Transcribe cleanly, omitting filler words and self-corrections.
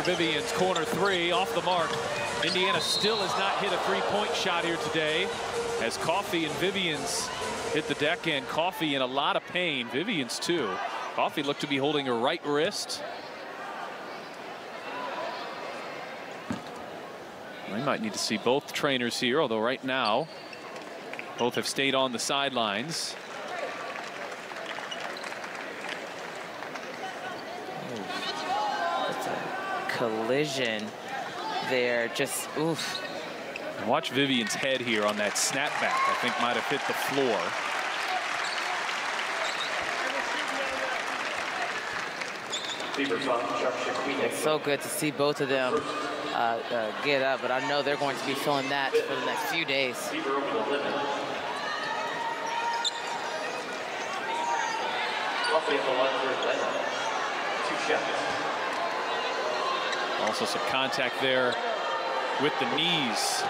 For Vivians, corner three, off the mark. Indiana still has not hit a three-point shot here today, as Coffey and Vivians hit the deck, and Coffey in a lot of pain. Vivians, too. Coffey looked to be holding her right wrist. We might need to see both trainers here, although right now both have stayed on the sidelines. Collision there, just oof. And watch Vivian's head here on that snapback. I think might have hit the floor. It's so good to see both of them get up, but I know they're going to be feeling that for the next few days. Also some contact there with the knees.